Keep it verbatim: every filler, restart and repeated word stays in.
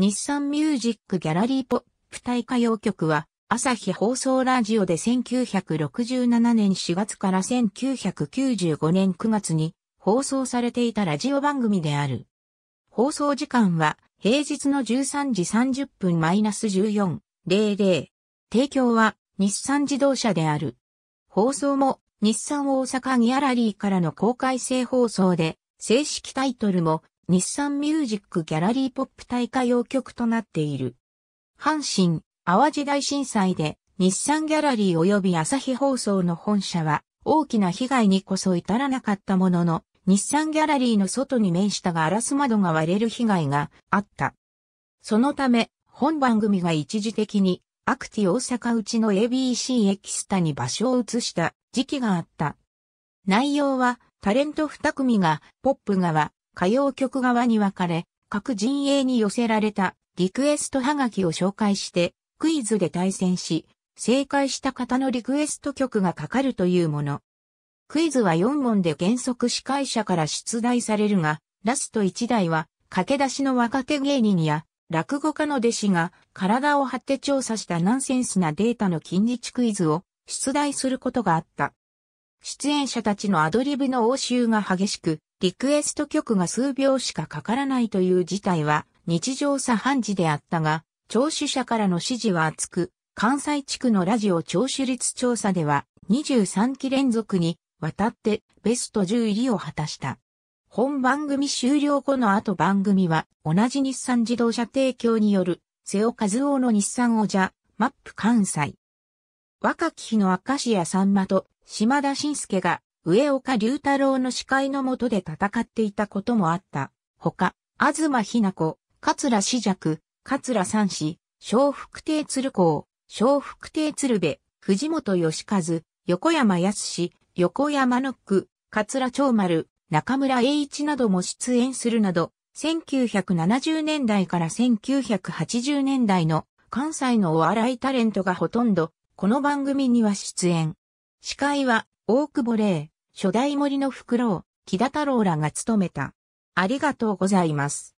日産ミュージックギャラリーポップタイ歌謡曲は、朝日放送ラジオでせんきゅうひゃくろくじゅうななねんしがつからせんきゅうひゃくきゅうじゅうごねんくがつに放送されていたラジオ番組である。放送時間は平日のじゅうさんじさんじゅっぷんからじゅうよじ。提供は日産自動車である。放送も日産大阪ギャラリーからの公開生放送で、正式タイトルも日産ミュージックギャラリーポップタイ歌謡曲となっている。阪神・淡路大震災で日産ギャラリー及び朝日放送の本社は大きな被害にこそ至らなかったものの、日産ギャラリーの外に面したガラス窓が割れる被害があった。そのため、本番組が一時的にアクティ大阪うちの エービーシー エキスタに場所を移した時期があった。内容は、タレント二組がポップ側、歌謡曲側に分かれ、各陣営に寄せられたリクエストはがきを紹介してクイズで対戦し、正解した方のリクエスト曲がかかるというもの。クイズはよんもんで原則司会者から出題されるが、ラストいちだいは駆け出しの若手芸人や落語家の弟子が体を張って調査したナンセンスなデータの近日クイズを出題することがあった。出演者たちのアドリブの応酬が激しく、リクエスト曲が数秒しかかからないという事態は日常茶飯事であったが、聴取者からの支持は厚く、関西地区のラジオ聴取率調査ではにじゅうさんきれんぞくにわたってベストじゅう入りを果たした。本番組終了後の後番組は同じ日産自動車提供による瀬尾一雄の日産オジャマップ関西。若き日の明石家さんまと島田紳助が上岡龍太郎の司会の下で戦っていたこともあった。ほか、東日奈子、桂枝雀、桂三枝、笑福亭鶴光、笑福亭鶴瓶、藤本義和、横山やすし、横山ノック、桂長丸、中村栄一なども出演するなど、せんきゅうひゃくななじゅうねんだいからせんきゅうひゃくはちじゅうねんだいの関西のお笑いタレントがほとんど、この番組には出演。司会は、大久保玲、初代森のフクロウ、木田太郎らが務めた。ありがとうございます。